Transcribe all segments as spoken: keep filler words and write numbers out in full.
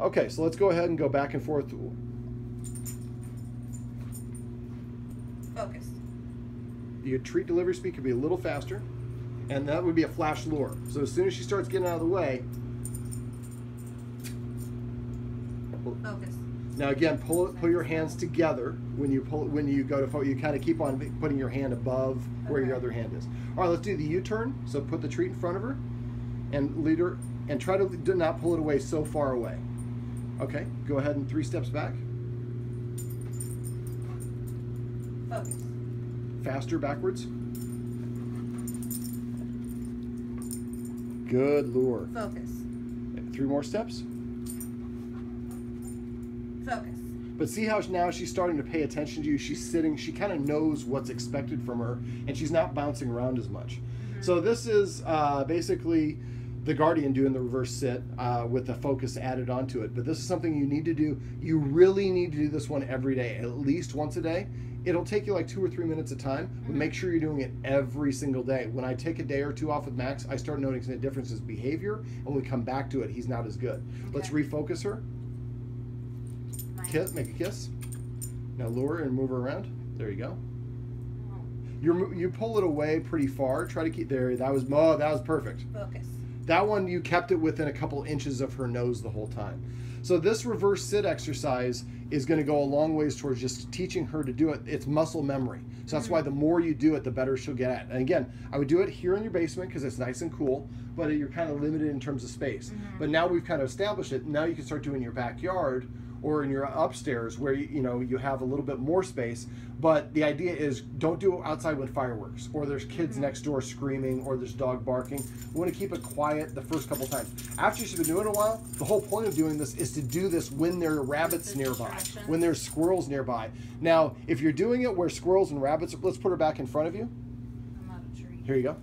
Okay, so let's go ahead and go back and forth. Focus. The retreat delivery speed could be a little faster, and that would be a flash lure. So as soon as she starts getting out of the way, focus. Now again, pull it, pull your hands together when you pull when you go to focus. You kind of keep on putting your hand above where okay. your other hand is. All right, let's do the U-turn. So put the treat in front of her, and lead her, and try to do not pull it away so far away. Okay, go ahead and three steps back. Focus. Faster backwards. Good lure. Focus. And three more steps. Focus. But see how now she's starting to pay attention to you. She's sitting, she kind of knows what's expected from her, and she's not bouncing around as much. Mm-hmm. So this is uh, basically the Guardian doing the reverse sit uh, with the focus added onto it. But this is something you need to do. You really need to do this one every day, at least once a day. It'll take you like two or three minutes a time, but make sure you're doing it every single day. When I take a day or two off with Max, I start noticing a difference in his behavior, and when we come back to it, he's not as good. Okay. Let's refocus her. Kiss, make a kiss. Now lure and move her around. There you go. You you pull it away pretty far. Try to keep there. That was oh, that was perfect. Focus. That one, you kept it within a couple inches of her nose the whole time. So this reverse sit exercise is going to go a long ways towards just teaching her to do it. It's muscle memory. So that's why the more you do it, the better she'll get at it. And again, I would do it here in your basement because it's nice and cool, but you're kind of limited in terms of space. Mm-hmm. But now we've kind of established it. Now you can start doing in your backyard or in your upstairs where you, you know you have a little bit more space. But the idea is don't do it outside with fireworks or there's kids mm-hmm. next door screaming or there's dog barking. We want to keep it quiet the first couple times. After she's been doing it a while, the whole point of doing this is to do this when there are rabbits nearby, when there's squirrels nearby. Now, if you're doing it where squirrels and rabbits, let's put her back in front of you. I'm not a tree. Here you go.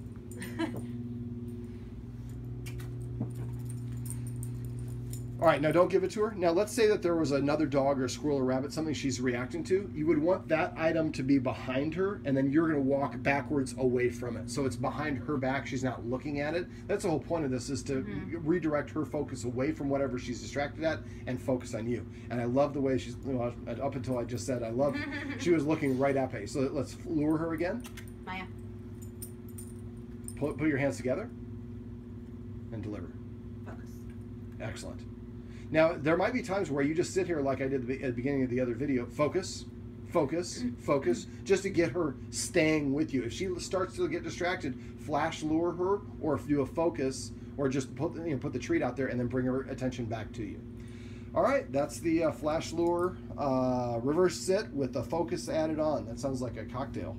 All right, now don't give it to her. Now let's say that there was another dog or squirrel or rabbit, something she's reacting to. You would want that item to be behind her, and then you're gonna walk backwards away from it. So it's behind her back, she's not looking at it. That's the whole point of this, is to mm-hmm. redirect her focus away from whatever she's distracted at and focus on you. And I love the way she's, well, up until I just said I love it, she was looking right at me. So let's lure her again. Maya. Put, put your hands together and deliver. Focus. Excellent. Now, there might be times where you just sit here like I did at the beginning of the other video, focus, focus, focus, just to get her staying with you. If she starts to get distracted, flash lure her or do a focus or just put, you know, put the treat out there and then bring her attention back to you. All right, that's the uh, flash lure uh, reverse sit with the focus added on. That sounds like a cocktail.